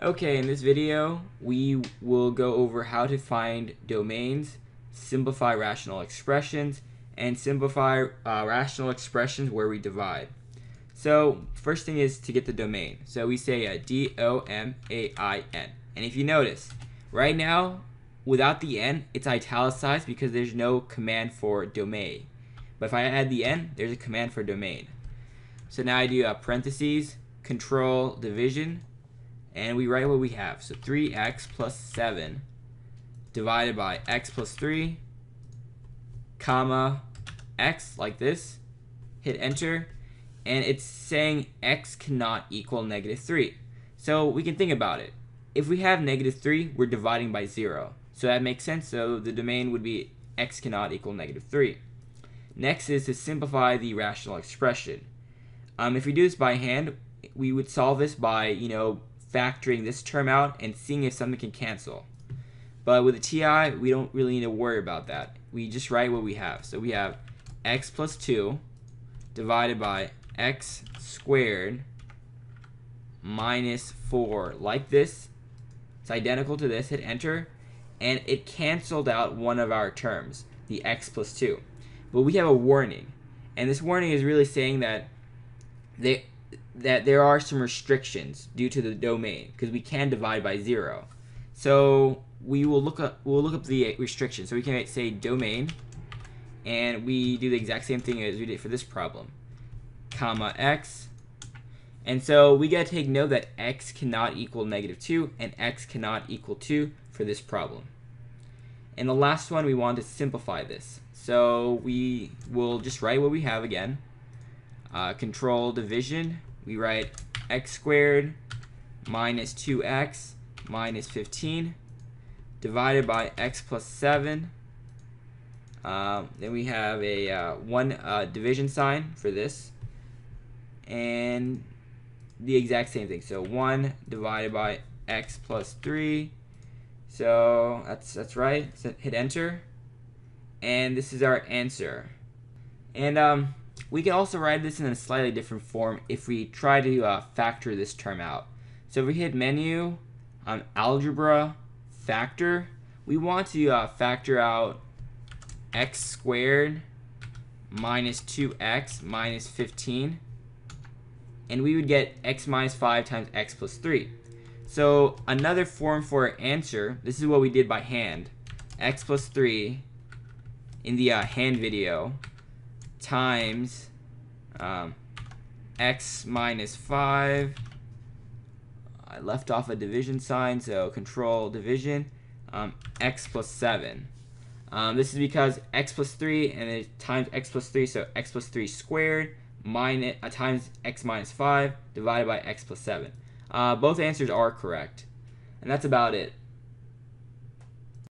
Okay, in this video, we will go over how to find domains, simplify rational expressions, and simplify rational expressions where we divide. So first thing is to get the domain. So we say domain. And if you notice, right now, without the n, it's italicized because there's no command for domain. But if I add the n, there's a command for domain. So now I do parentheses, control, division, and we write what we have. So 3x plus 7 divided by x plus 3, comma, x, like this. Hit enter, and it's saying x cannot equal negative 3. So we can think about it. If we have negative 3, we're dividing by 0. So that makes sense. So the domain would be x cannot equal negative 3. Next is to simplify the rational expression. If we do this by hand, we would solve this by, factoring this term out and seeing if something can cancel. But with a TI, we don't really need to worry about that. We just write what we have. So we have x plus 2 divided by x squared minus 4, like this. It's identical to this. Hit enter, and it canceled out one of our terms, the x plus 2. But we have a warning, and this warning is really saying that there are some restrictions due to the domain because we can divide by 0. So we will look up the restriction. So we can say domain, and we do the exact same thing as we did for this problem, comma x. And so we gotta take note that x cannot equal negative 2 and x cannot equal 2 for this problem. And the last one, we want to simplify this. So we will just write what we have again. Control division, we write x squared minus 2x minus 15 divided by x plus 7. Then we have a division sign for this, and the exact same thing. So 1 divided by x plus 3. So that's right. So hit enter, and this is our answer. And we can also write this in a slightly different form if we try to factor this term out. So if we hit menu, algebra, factor, we want to factor out x squared minus 2x minus 15, and we would get x minus 5 times x plus 3. So another form for our answer, this is what we did by hand, x plus 3 in the hand video, times x minus 5. I left off a division sign, so control division, x plus 7. This is because x plus 3 and then times x plus 3, so x plus 3 squared minus times x minus 5 divided by x plus 7. Both answers are correct, and that's about it.